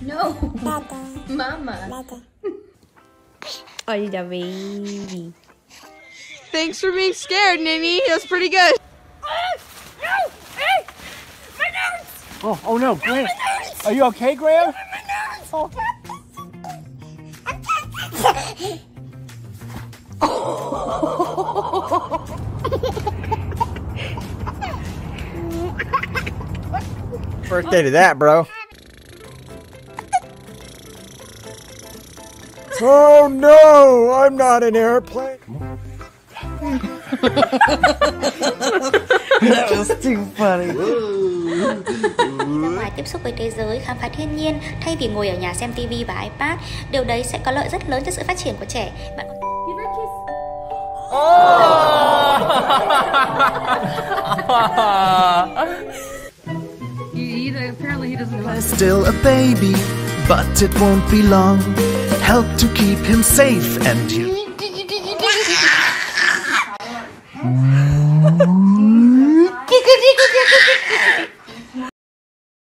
No. Dada. Mama. Dada. Oh, the baby. Thanks for being scared, Nini. That was pretty good. No! Hey! My nose! Oh, oh no, Graham. My nose! Are you okay, Graham? Oh, my nose! Oh. Oh. Birthday to that, bro. Oh no, I'm not an airplane. That was too funny. Ra ngoài tiếp xúc với thế giới, khám phá thiên nhiên thay vì ngồi ở nhà xem TV và iPad, điều đấy sẽ có lợi rất lớn cho sự phát triển của trẻ. Bạn có... Give her a kiss. Oh! He apparently he doesn't know. Still a baby, but it won't be long. Help to keep him safe and you.